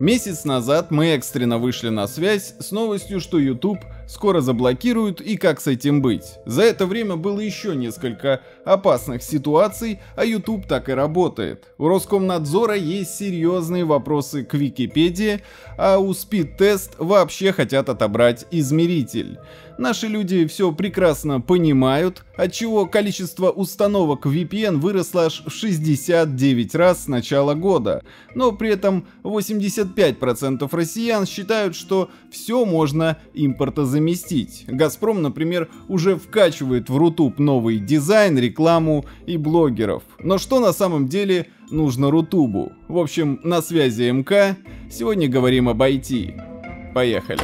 Месяц назад мы экстренно вышли на связь с новостью, что YouTube скоро заблокируют и как с этим быть. За это время было еще несколько опасных ситуаций, а YouTube так и работает. У Роскомнадзора есть серьезные вопросы к Википедии, а у SpeedTest вообще хотят отобрать измеритель. Наши люди все прекрасно понимают, отчего количество установок VPN выросло аж в 69 раз с начала года, но при этом 85% россиян считают, что все можно импортозаместить. Газпром, например, уже вкачивает в Рутуб новый дизайн, рекламу и блогеров. Но что на самом деле нужно Рутубу? В общем, на связи МК. Сегодня говорим об IT. Поехали.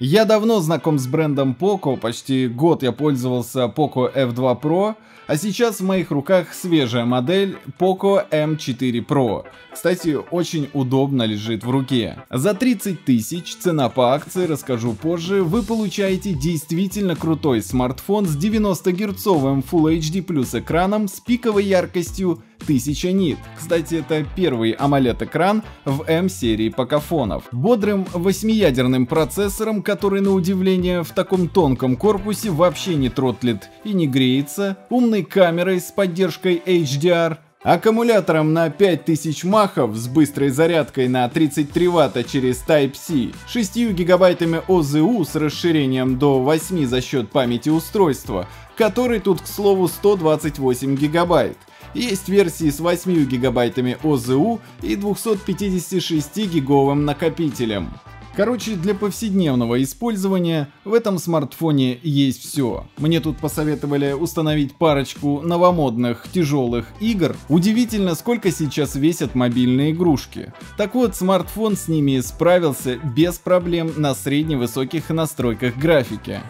Я давно знаком с брендом Poco, почти год я пользовался Poco F2 Pro, а сейчас в моих руках свежая модель Poco M4 Pro. Кстати, очень удобно лежит в руке. За 30 тысяч, цена по акции, расскажу позже, вы получаете действительно крутой смартфон с 90-герцовым Full HD плюс экраном с пиковой яркостью 1000 нит. Кстати, это первый AMOLED экран в M-серии покафонов. Бодрым 8-ядерным процессором, который, на удивление, в таком тонком корпусе вообще не тротлит и не греется, умной камерой с поддержкой HDR, аккумулятором на 5000 махов с быстрой зарядкой на 33 Вт через Type-C, 6 гигабайтами ОЗУ с расширением до 8 за счет памяти устройства, который тут, к слову, 128 гигабайт. Есть версии с 8 гигабайтами ОЗУ и 256-гиговым накопителем. Короче, для повседневного использования в этом смартфоне есть все. Мне тут посоветовали установить парочку новомодных тяжелых игр. Удивительно, сколько сейчас весят мобильные игрушки. Так вот, смартфон с ними справился без проблем на средневысоких настройках графики.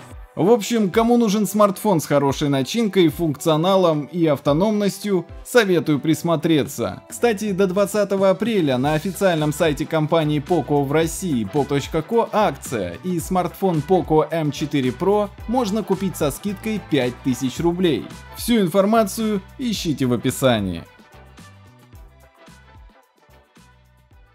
В общем, кому нужен смартфон с хорошей начинкой, функционалом и автономностью, советую присмотреться. Кстати, до 20 апреля на официальном сайте компании Poco в России poco.co акция, и смартфон Poco M4 Pro можно купить со скидкой 5000 рублей. Всю информацию ищите в описании.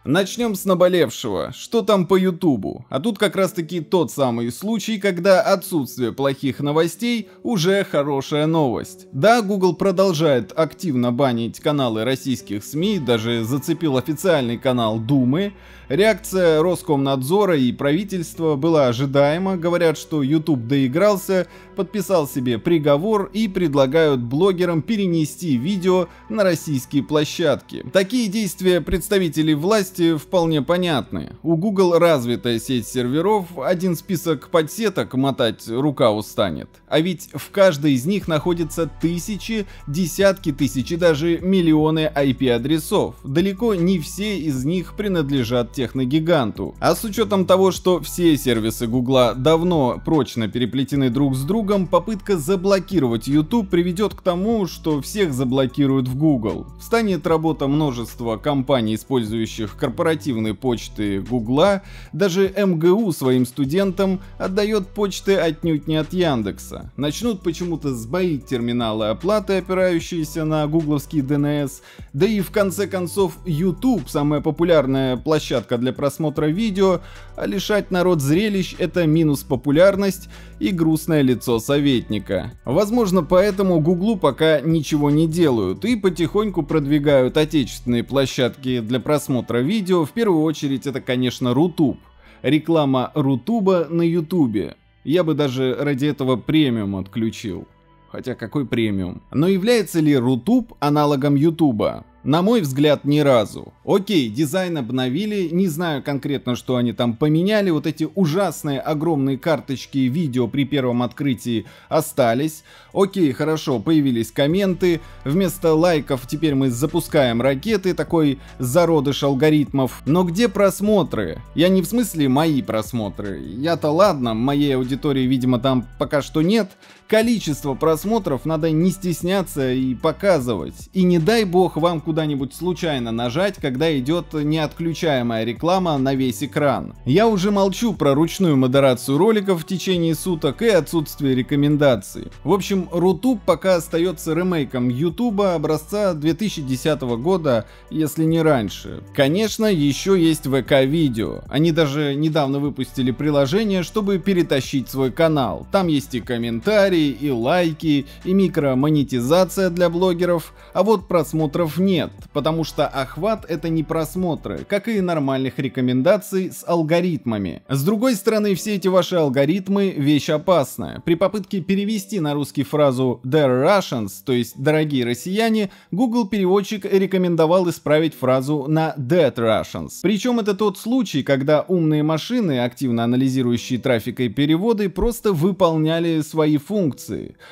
Начнем с наболевшего, что там по Ютубу, а тут как раз таки тот самый случай, когда отсутствие плохих новостей уже хорошая новость. Да, Google продолжает активно банить каналы российских СМИ, даже зацепил официальный канал Думы. Реакция Роскомнадзора и правительства была ожидаема, говорят, что YouTube доигрался, подписал себе приговор и предлагают блогерам перенести видео на российские площадки. Такие действия представителей власти вполне понятны. У Google развитая сеть серверов, один список подсеток мотать рука устанет. А ведь в каждой из них находятся тысячи, десятки тысяч и даже миллионы IP-адресов. Далеко не все из них принадлежат техногиганту. А с учетом того, что все сервисы Google давно прочно переплетены друг с другом, попытка заблокировать YouTube приведет к тому, что всех заблокируют в Google. Встанет работа множества компаний, использующих корпоративной почты Гугла, даже МГУ своим студентам отдает почты отнюдь не от Яндекса. Начнут почему-то сбоить терминалы оплаты, опирающиеся на гугловский DNS, да и в конце концов YouTube, самая популярная площадка для просмотра видео, а лишать народ зрелищ — это минус популярность и грустное лицо советника. Возможно, поэтому Гуглу пока ничего не делают и потихоньку продвигают отечественные площадки для просмотра видео, в первую очередь это, конечно, Рутуб. Реклама Рутуба на Ютубе. Я бы даже ради этого премиум отключил. Хотя какой премиум? Но является ли Рутуб аналогом Ютуба? На мой взгляд, ни разу. Окей, дизайн обновили, не знаю конкретно, что они там поменяли, вот эти ужасные огромные карточки видео при первом открытии остались. Окей, хорошо, появились комменты, вместо лайков теперь мы запускаем ракеты, такой зародыш алгоритмов. Но где просмотры? Я не в смысле мои просмотры, я-то ладно, моей аудитории, видимо, там пока что нет. количество просмотров надо не стесняться и показывать. И не дай бог вам куда-нибудь случайно нажать, когда идет неотключаемая реклама на весь экран. Я уже молчу про ручную модерацию роликов в течение суток и отсутствие рекомендаций. В общем, Rutube пока остается ремейком YouTube образца 2010 года, если не раньше. Конечно, еще есть ВК-видео. Они даже недавно выпустили приложение, чтобы перетащить свой канал. Там есть и комментарии, и лайки, и микромонетизация для блогеров. А вот просмотров нет, потому что охват — это не просмотры, как и нормальных рекомендаций с алгоритмами. С другой стороны, все эти ваши алгоритмы — вещь опасная. При попытке перевести на русский фразу «Dear Russians», то есть «дорогие россияне», Google Переводчик рекомендовал исправить фразу на «Dead Russians». Причем это тот случай, когда умные машины, активно анализирующие трафик и переводы, просто выполняли свои функции.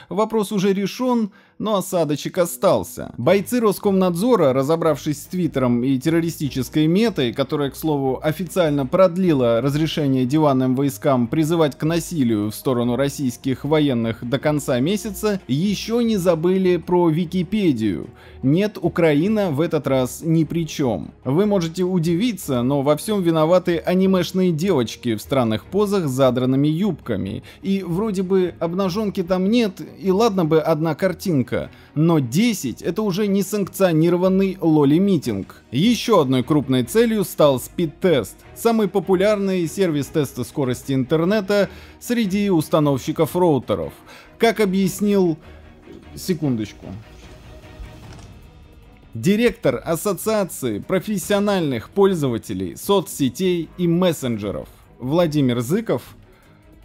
Вопрос уже решен, но осадочек остался. Бойцы Роскомнадзора, разобравшись с Твиттером и террористической метой, которая, к слову, официально продлила разрешение диванным войскам призывать к насилию в сторону российских военных до конца месяца, еще не забыли про Википедию. Нет, Украина в этот раз ни при чем. Вы можете удивиться, но во всем виноваты анимешные девочки в странных позах с задранными юбками. И вроде бы обнаженки там нет, и ладно бы одна картинка. Но 10 — это уже несанкционированный лоли-митинг. Еще одной крупной целью стал SpeedTest, самый популярный сервис теста скорости интернета среди установщиков роутеров. Как объяснил... секундочку. Директор Ассоциации профессиональных пользователей соцсетей и мессенджеров Владимир Зыков,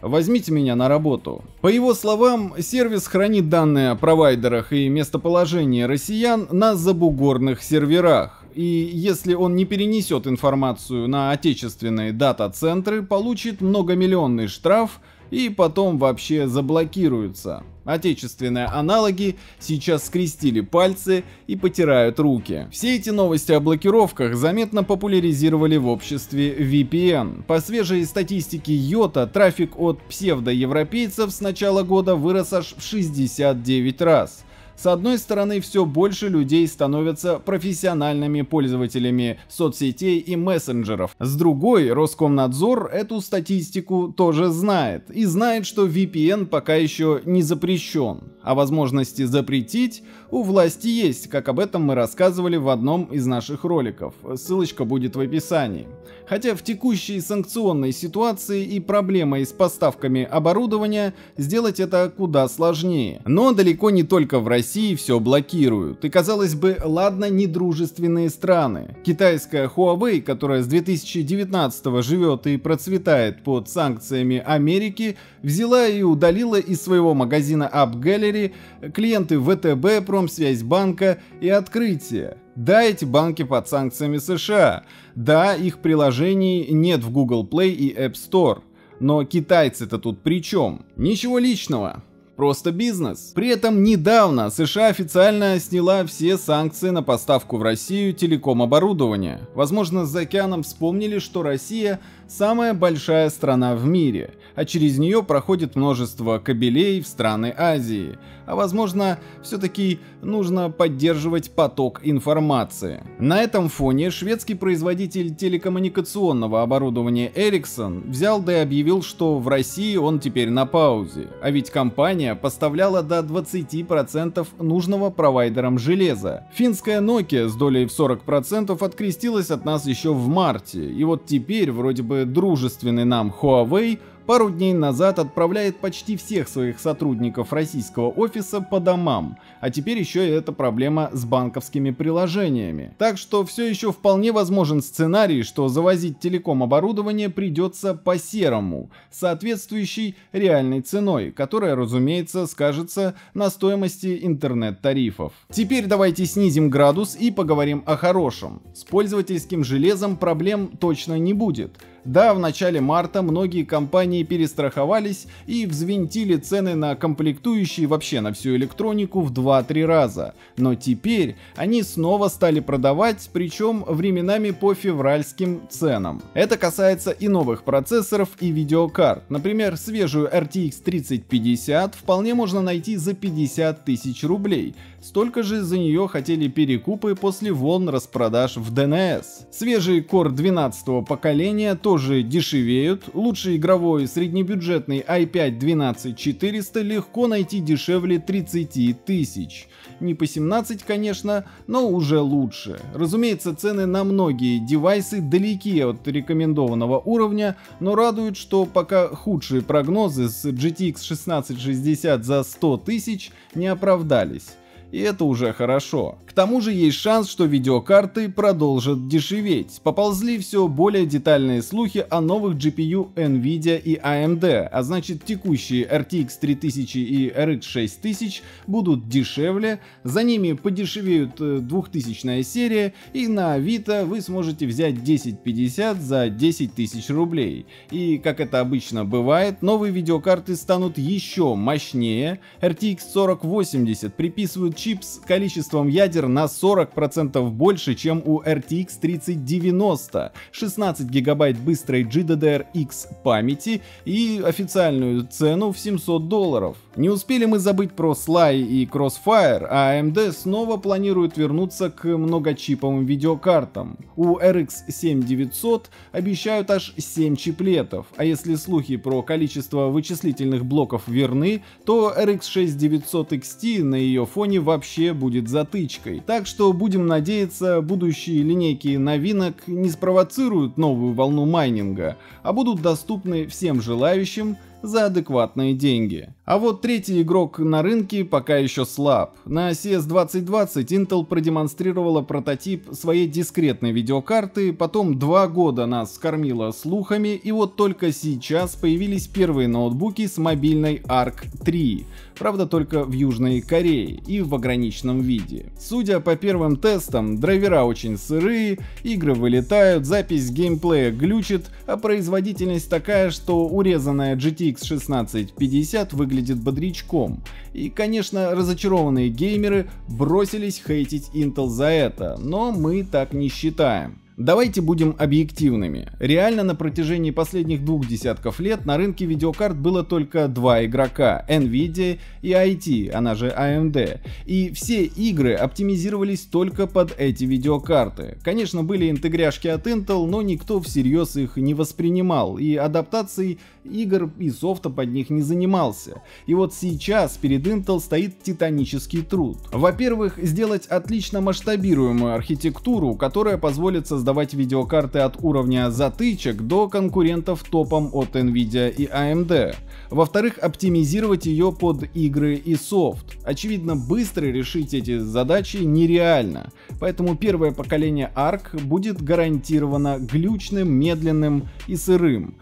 возьмите меня на работу. По его словам, сервис хранит данные о провайдерах и местоположении россиян на забугорных серверах. И если он не перенесет информацию на отечественные дата-центры, получит многомиллионный штраф и потом вообще заблокируется. Отечественные аналоги сейчас скрестили пальцы и потирают руки. Все эти новости о блокировках заметно популяризировали в обществе VPN. По свежей статистике Yota трафик от псевдоевропейцев с начала года вырос аж в 69 раз. С одной стороны, все больше людей становятся профессиональными пользователями соцсетей и мессенджеров. С другой, Роскомнадзор эту статистику тоже знает. И знает, что VPN пока еще не запрещен. А возможности запретить у власти есть, как об этом мы рассказывали в одном из наших роликов. Ссылочка будет в описании. Хотя в текущей санкционной ситуации и проблемой с поставками оборудования сделать это куда сложнее. Но далеко не только в России. Все блокируют. И, казалось бы, ладно, недружественные страны. Китайская Huawei, которая с 2019-го живет и процветает под санкциями Америки, взяла и удалила из своего магазина App Gallery клиенты ВТБ, Промсвязь Банка и Открытие. Да, эти банки под санкциями США. Да, их приложений нет в Google Play и App Store. Но китайцы-то тут при чем? Ничего личного. Просто бизнес. При этом недавно США официально сняла все санкции на поставку в Россию телеком-оборудования. Возможно, за океаном вспомнили, что Россия самая большая страна в мире, а через нее проходит множество кабелей в страны Азии. А возможно, все-таки нужно поддерживать поток информации. На этом фоне шведский производитель телекоммуникационного оборудования Ericsson взял да и объявил, что в России он теперь на паузе. А ведь компания поставляла до 20% нужного провайдерам железа. Финская Nokia с долей в 40% открестилась от нас еще в марте, и вот теперь вроде бы дружественный нам Huawei пару дней назад отправляет почти всех своих сотрудников российского офиса по домам, а теперь еще и эта проблема с банковскими приложениями. Так что все еще вполне возможен сценарий, что завозить телеком-оборудование придется по-серому, соответствующей реальной ценой, которая, разумеется, скажется на стоимости интернет-тарифов. Теперь давайте снизим градус и поговорим о хорошем. С пользовательским железом проблем точно не будет. Да, в начале марта многие компании перестраховались и взвинтили цены на комплектующие, вообще на всю электронику, в 2-3 раза. Но теперь они снова стали продавать, причем временами по февральским ценам. Это касается и новых процессоров, и видеокарт. Например, свежую RTX 3050 вполне можно найти за 50 тысяч рублей. Столько же за нее хотели перекупы после волн распродаж в DNS. Свежие Core 12-го поколения тоже дешевеют. Лучший игровой среднебюджетный i5-12400 легко найти дешевле 30 тысяч. Не по 17, конечно, но уже лучше. Разумеется, цены на многие девайсы далеки от рекомендованного уровня, но радует, что пока худшие прогнозы с GTX 1660 за 100 тысяч не оправдались. И это уже хорошо. К тому же есть шанс, что видеокарты продолжат дешеветь. Поползли все более детальные слухи о новых GPU NVIDIA и AMD, а значит текущие RTX 3000 и RX 6000 будут дешевле, за ними подешевеют 2000-я серия, и на Авито вы сможете взять 1050 за 10 тысяч рублей. И, как это обычно бывает, новые видеокарты станут еще мощнее. RTX 4080 приписывают чип с количеством ядер на 40% больше, чем у RTX 3090, 16 гигабайт быстрой GDDR-X памяти и официальную цену в $700. Не успели мы забыть про Sly и Crossfire, а AMD снова планирует вернуться к многочиповым видеокартам. У RX 7900 обещают аж 7 чиплетов, а если слухи про количество вычислительных блоков верны, то RX 6900 XT на ее фоне вообще будет затычкой. Так что будем надеяться, будущие линейки новинок не спровоцируют новую волну майнинга, а будут доступны всем желающим за адекватные деньги. А вот третий игрок на рынке пока еще слаб. На CES 2020 Intel продемонстрировала прототип своей дискретной видеокарты, потом 2 года нас скормила слухами, и вот только сейчас появились первые ноутбуки с мобильной Arc 3. Правда, только в Южной Корее и в ограниченном виде. Судя по первым тестам, драйвера очень сырые, игры вылетают, запись геймплея глючит, а производительность такая, что урезанная GTX 1650 выглядит бодрячком. И, конечно, разочарованные геймеры бросились хейтить Intel за это, но мы так не считаем. Давайте будем объективными. Реально на протяжении последних 2 десятков лет на рынке видеокарт было только 2 игрока — NVIDIA и IT, она же AMD. И все игры оптимизировались только под эти видеокарты. Конечно, были интегряшки от Intel, но никто всерьез их не воспринимал, и адаптацией игр и софта под них не занимался. И вот сейчас перед Intel стоит титанический труд. Во-первых, сделать отлично масштабируемую архитектуру, которая позволит создавать видеокарты от уровня затычек до конкурентов топом от NVIDIA и AMD. Во-вторых, оптимизировать ее под игры и софт. Очевидно, быстро решить эти задачи нереально, поэтому первое поколение Arc будет гарантированно глючным, медленным и сырым.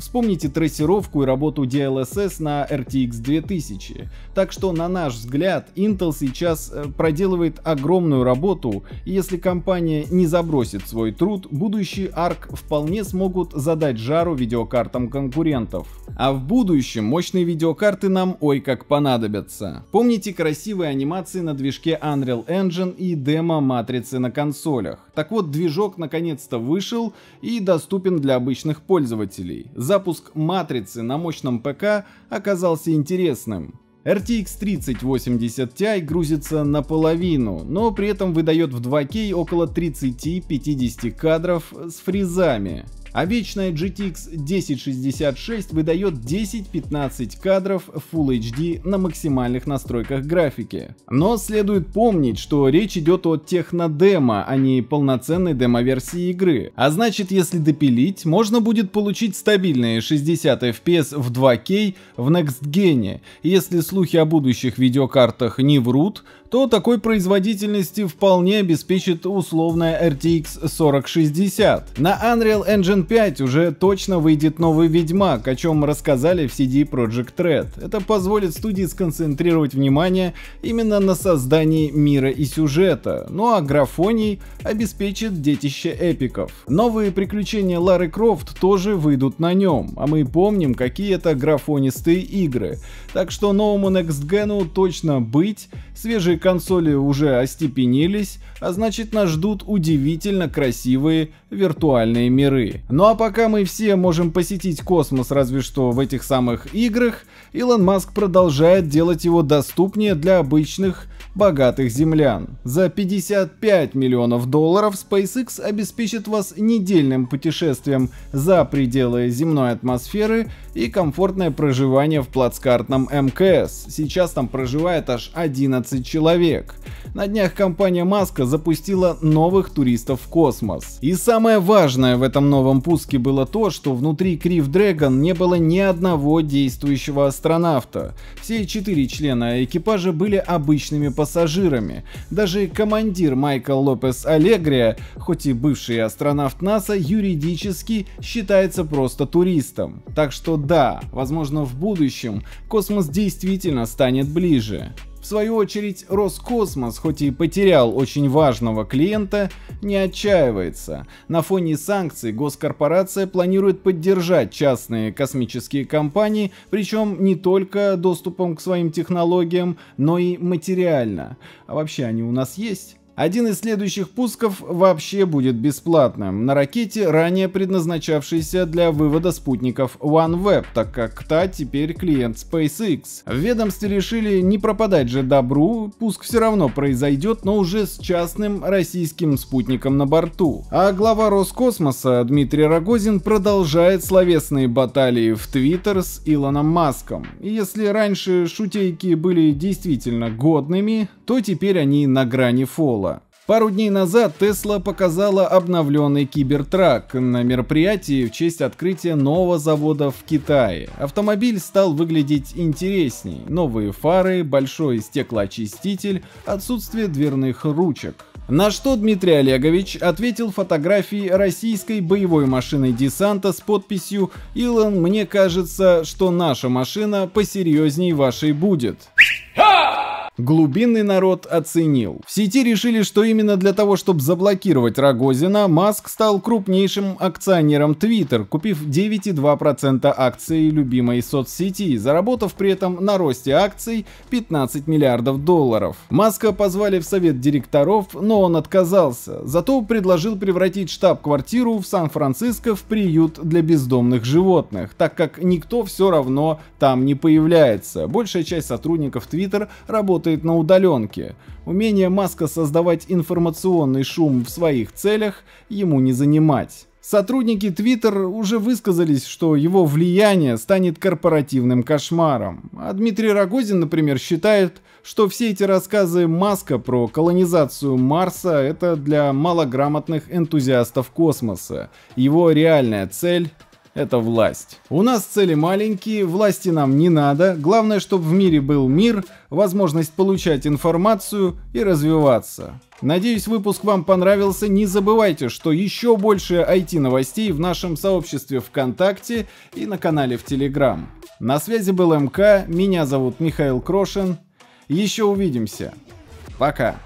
Вспомните трассировку и работу DLSS на RTX 2000. Так что, на наш взгляд, Intel сейчас проделывает огромную работу, и если компания не забросит свой труд, будущие Arc вполне смогут задать жару видеокартам конкурентов. А в будущем мощные видеокарты нам ой как понадобятся. Помните красивые анимации на движке Unreal Engine и демо матрицы на консолях? Так вот, движок наконец-то вышел и доступен для обычных пользователей. Запуск матрицы на мощном ПК оказался интересным. RTX 3080 Ti грузится наполовину, но при этом выдает в 2К около 30-50 кадров с фризами. А вечная GTX 1066 выдает 10-15 кадров Full HD на максимальных настройках графики. Но следует помнить, что речь идет о технодемо, а не полноценной демо-версии игры. А значит, если допилить, можно будет получить стабильные 60 FPS в 2К в Next Gen. Если слухи о будущих видеокартах не врут, то такой производительности вполне обеспечит условная RTX 4060. На Unreal Engine 5 уже точно выйдет новый Ведьмак, о чем рассказали в CD Projekt Red. Это позволит студии сконцентрировать внимание именно на создании мира и сюжета, ну а графоний обеспечит детище эпиков. Новые приключения Лары Крофт тоже выйдут на нем, а мы помним, какие это графонистые игры. Так что новому Next Gen'у точно быть, свежие консоли уже остепенились, а значит нас ждут удивительно красивые виртуальные миры. Ну а пока мы все можем посетить космос разве что в этих самых играх, Илон Маск продолжает делать его доступнее для обычных богатых землян. За $55 миллионов SpaceX обеспечит вас недельным путешествием за пределы земной атмосферы и комфортное проживание в плацкартном МКС. Сейчас там проживает аж 11 человек. На днях компания Маска запустила новых туристов в космос. И самое важное в этом новом пуске было то, что внутри Crew Dragon не было ни одного действующего астронавта. Все 4 члена экипажа были обычными пассажирами. Даже командир Майкл Лопес Алегрия, хоть и бывший астронавт НАСА, юридически считается просто туристом. Так что да, возможно, в будущем космос действительно станет ближе. В свою очередь, Роскосмос, хоть и потерял очень важного клиента, не отчаивается. На фоне санкций госкорпорация планирует поддержать частные космические компании, причем не только доступом к своим технологиям, но и материально. А вообще они у нас есть? Один из следующих пусков вообще будет бесплатным на ракете, ранее предназначавшейся для вывода спутников OneWeb, так как та теперь клиент SpaceX. В ведомстве решили не пропадать же добру, пуск все равно произойдет, но уже с частным российским спутником на борту. А глава Роскосмоса Дмитрий Рогозин продолжает словесные баталии в Twitter с Илоном Маском. И если раньше шутейки были действительно годными, то теперь они на грани фола. Пару дней назад Tesla показала обновленный Кибертрак на мероприятии в честь открытия нового завода в Китае. Автомобиль стал выглядеть интересней. Новые фары, большой стеклоочиститель, отсутствие дверных ручек. На что Дмитрий Олегович ответил фотографией российской боевой машины десанта с подписью «Илон, мне кажется, что наша машина посерьезней вашей будет». Глубинный народ оценил. В сети решили, что именно для того, чтобы заблокировать Рогозина, Маск стал крупнейшим акционером Twitter, купив 9,2% акций любимой соцсети, заработав при этом на росте акций $15 миллиардов. Маска позвали в совет директоров, но он отказался. Зато предложил превратить штаб-квартиру в Сан-Франциско в приют для бездомных животных, так как никто все равно там не появляется. Большая часть сотрудников Twitter работает на удаленке. Умение Маска создавать информационный шум в своих целях ему не занимать. Сотрудники Twitter уже высказались, что его влияние станет корпоративным кошмаром. А Дмитрий Рогозин, например, считает, что все эти рассказы Маска про колонизацию Марса — это для малограмотных энтузиастов космоса. Его реальная цель — это власть. У нас цели маленькие, власти нам не надо, главное, чтобы в мире был мир, возможность получать информацию и развиваться. Надеюсь, выпуск вам понравился, не забывайте, что еще больше IT-новостей в нашем сообществе ВКонтакте и на канале в Телеграм. На связи был МК, меня зовут Михаил Крошин, еще увидимся, пока.